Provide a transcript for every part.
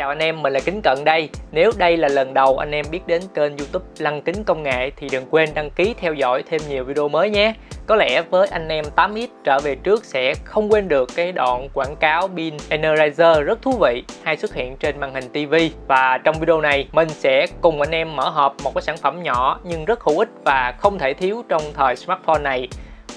Chào anh em, mình là Kính Cận đây. Nếu đây là lần đầu anh em biết đến kênh YouTube Lăng Kính Công Nghệ thì đừng quên đăng ký theo dõi thêm nhiều video mới nhé. Có lẽ với anh em 8X trở về trước sẽ không quên được cái đoạn quảng cáo pin Energizer rất thú vị hay xuất hiện trên màn hình TV. Và trong video này mình sẽ cùng anh em mở hộp một cái sản phẩm nhỏ nhưng rất hữu ích và không thể thiếu trong thời smartphone này,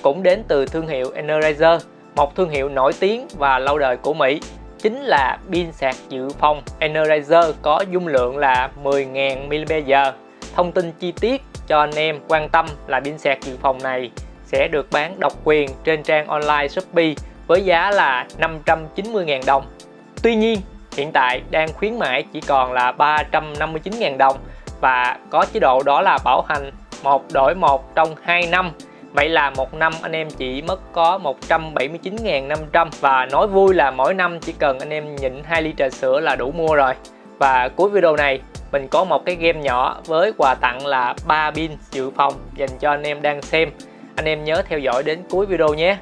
cũng đến từ thương hiệu Energizer, một thương hiệu nổi tiếng và lâu đời của Mỹ. Chính là pin sạc dự phòng Energizer có dung lượng là 10.000 mAh. Thông tin chi tiết cho anh em quan tâm là pin sạc dự phòng này sẽ được bán độc quyền trên trang online Shopee với giá là 590.000 đồng. Tuy nhiên, hiện tại đang khuyến mãi chỉ còn là 359.000 đồng và có chế độ đó là bảo hành 1 đổi 1 trong 2 năm. Vậy là một năm anh em chỉ mất có 179.500 và nói vui là mỗi năm chỉ cần anh em nhịn 2 ly trà sữa là đủ mua rồi. Và cuối video này mình có một cái game nhỏ với quà tặng là 3 pin dự phòng dành cho anh em đang xem. Anh em nhớ theo dõi đến cuối video nhé.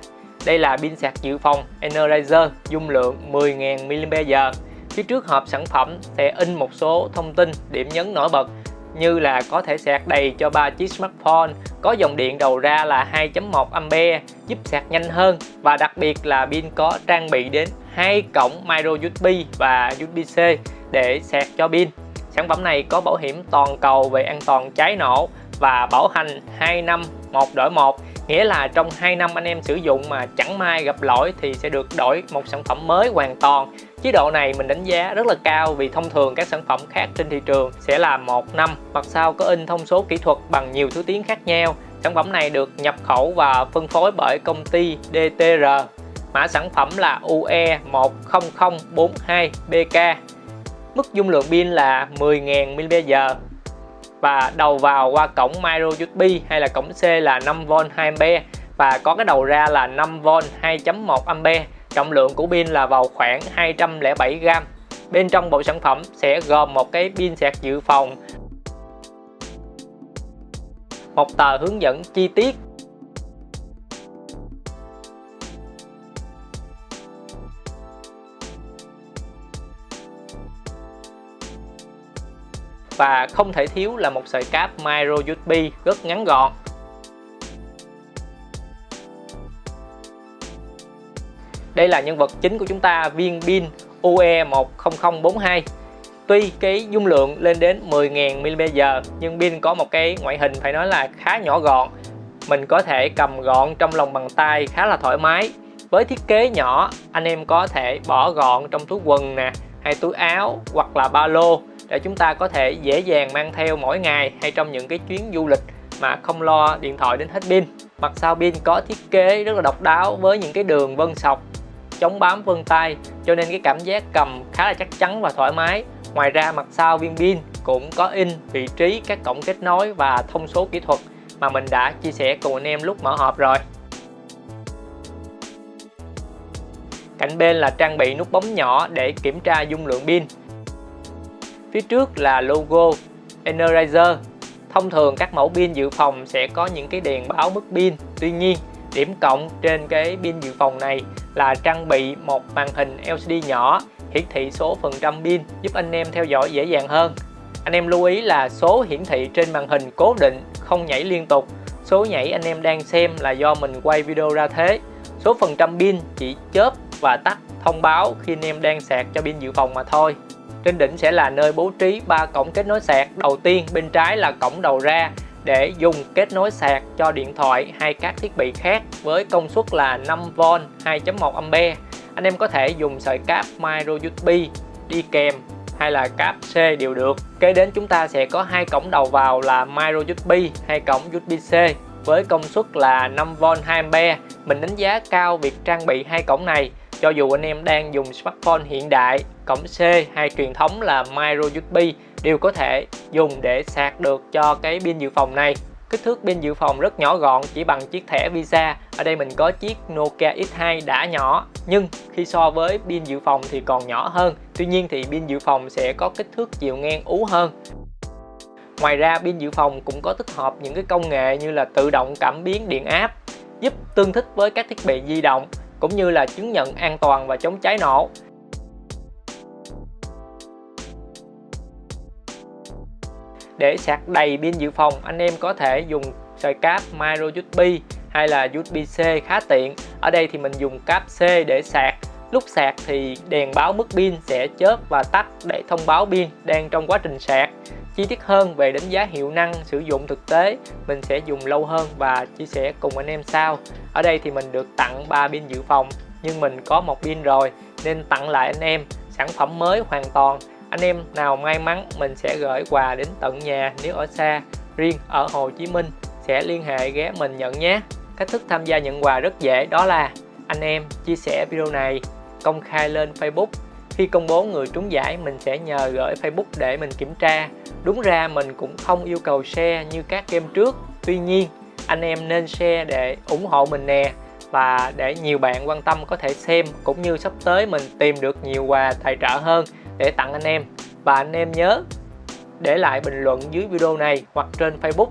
Đây là pin sạc dự phòng Energizer dung lượng 10.000 mAh. Phía trước hộp sản phẩm sẽ in một số thông tin điểm nhấn nổi bật, như là có thể sạc đầy cho 3 chiếc smartphone, có dòng điện đầu ra là 2.1A giúp sạc nhanh hơn, và đặc biệt là pin có trang bị đến 2 cổng micro USB và USB-C để sạc cho pin. Sản phẩm này có bảo hiểm toàn cầu về an toàn cháy nổ và bảo hành 2 năm 1 đổi 1, nghĩa là trong 2 năm anh em sử dụng mà chẳng may gặp lỗi thì sẽ được đổi một sản phẩm mới hoàn toàn. Chế độ này mình đánh giá rất là cao vì thông thường các sản phẩm khác trên thị trường sẽ là 1 năm, mặt sau có in thông số kỹ thuật bằng nhiều thứ tiếng khác nhau. Sản phẩm này được nhập khẩu và phân phối bởi công ty DTR. Mã sản phẩm là UE10042BK. Mức dung lượng pin là 10.000 mAh. Và đầu vào qua cổng micro USB hay là cổng C là 5V 2A và có cái đầu ra là 5V 2.1A. Trọng lượng của pin là vào khoảng 207g. Bên trong bộ sản phẩm sẽ gồm một cái pin sạc dự phòng, một tờ hướng dẫn chi tiết, và không thể thiếu là một sợi cáp micro USB rất ngắn gọn. Đây là nhân vật chính của chúng ta, viên pin UE10042. Tuy cái dung lượng lên đến 10.000 mAh nhưng pin có một cái ngoại hình phải nói là khá nhỏ gọn. Mình có thể cầm gọn trong lòng bàn tay khá là thoải mái. Với thiết kế nhỏ, anh em có thể bỏ gọn trong túi quần nè, hay túi áo hoặc là ba lô để chúng ta có thể dễ dàng mang theo mỗi ngày hay trong những cái chuyến du lịch mà không lo điện thoại đến hết pin. Mặt sau pin có thiết kế rất là độc đáo với những cái đường vân sọc chống bám vân tay, cho nên cái cảm giác cầm khá là chắc chắn và thoải mái. Ngoài ra mặt sau viên pin cũng có in vị trí các cổng kết nối và thông số kỹ thuật mà mình đã chia sẻ cùng anh em lúc mở hộp rồi. Cạnh bên là trang bị nút bấm nhỏ để kiểm tra dung lượng pin. Phía trước là logo Energizer. Thông thường các mẫu pin dự phòng sẽ có những cái đèn báo mức pin. Tuy nhiên, điểm cộng trên cái pin dự phòng này là trang bị một màn hình LCD nhỏ hiển thị số phần trăm pin giúp anh em theo dõi dễ dàng hơn. Anh em lưu ý là số hiển thị trên màn hình cố định, không nhảy liên tục. Số nhảy anh em đang xem là do mình quay video ra thế. Số phần trăm pin chỉ chớp và tắt thông báo khi anh em đang sạc cho pin dự phòng mà thôi. Trên đỉnh sẽ là nơi bố trí 3 cổng kết nối sạc. Đầu tiên bên trái là cổng đầu ra để dùng kết nối sạc cho điện thoại hay các thiết bị khác với công suất là 5V 2.1A. Anh em có thể dùng sợi cáp micro USB đi kèm hay là cáp C đều được. Kế đến chúng ta sẽ có 2 cổng đầu vào là micro USB hay cổng USB-C với công suất là 5V 2A. Mình đánh giá cao việc trang bị 2 cổng này. Cho dù anh em đang dùng smartphone hiện đại, cổng C hay truyền thống là micro USB đều có thể dùng để sạc được cho cái pin dự phòng này. Kích thước pin dự phòng rất nhỏ gọn, chỉ bằng chiếc thẻ Visa. Ở đây mình có chiếc Nokia X2 đã nhỏ, nhưng khi so với pin dự phòng thì còn nhỏ hơn. Tuy nhiên thì pin dự phòng sẽ có kích thước chiều ngang ú hơn. Ngoài ra pin dự phòng cũng có tích hợp những cái công nghệ như là tự động cảm biến điện áp, giúp tương thích với các thiết bị di động, cũng như là chứng nhận an toàn và chống cháy nổ. Để sạc đầy pin dự phòng, anh em có thể dùng sợi cáp micro USB hay là USB-C khá tiện. Ở đây thì mình dùng cáp C để sạc. Lúc sạc thì đèn báo mất pin sẽ chớp và tắt để thông báo pin đang trong quá trình sạc. Chi tiết hơn về đánh giá hiệu năng sử dụng thực tế mình sẽ dùng lâu hơn và chia sẻ cùng anh em sau. Ở đây thì mình được tặng 3 pin dự phòng, nhưng mình có một pin rồi nên tặng lại anh em sản phẩm mới hoàn toàn. Anh em nào may mắn mình sẽ gửi quà đến tận nhà nếu ở xa. Riêng ở Hồ Chí Minh sẽ liên hệ ghé mình nhận nhé. Cách thức tham gia nhận quà rất dễ, đó là anh em chia sẻ video này, công khai lên Facebook. Khi công bố người trúng giải, mình sẽ nhờ gửi Facebook để mình kiểm tra. Đúng ra mình cũng không yêu cầu share như các game trước, tuy nhiên anh em nên share để ủng hộ mình nè, và để nhiều bạn quan tâm có thể xem, cũng như sắp tới mình tìm được nhiều quà tài trợ hơn để tặng anh em. Và anh em nhớ để lại bình luận dưới video này hoặc trên Facebook.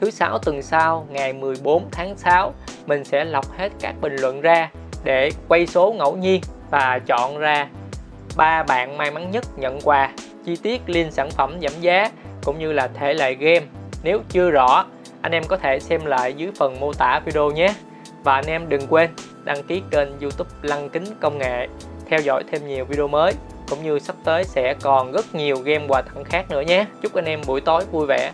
Thứ Sáu tuần sau, ngày 14 tháng 6, mình sẽ lọc hết các bình luận ra để quay số ngẫu nhiên và chọn ra 3 bạn may mắn nhất nhận quà. Chi tiết link sản phẩm giảm giá cũng như là thể loại game nếu chưa rõ, anh em có thể xem lại dưới phần mô tả video nhé. Và anh em đừng quên đăng ký kênh YouTube Lăng Kính Công Nghệ, theo dõi thêm nhiều video mới, cũng như sắp tới sẽ còn rất nhiều game quà tặng khác nữa nhé. Chúc anh em buổi tối vui vẻ.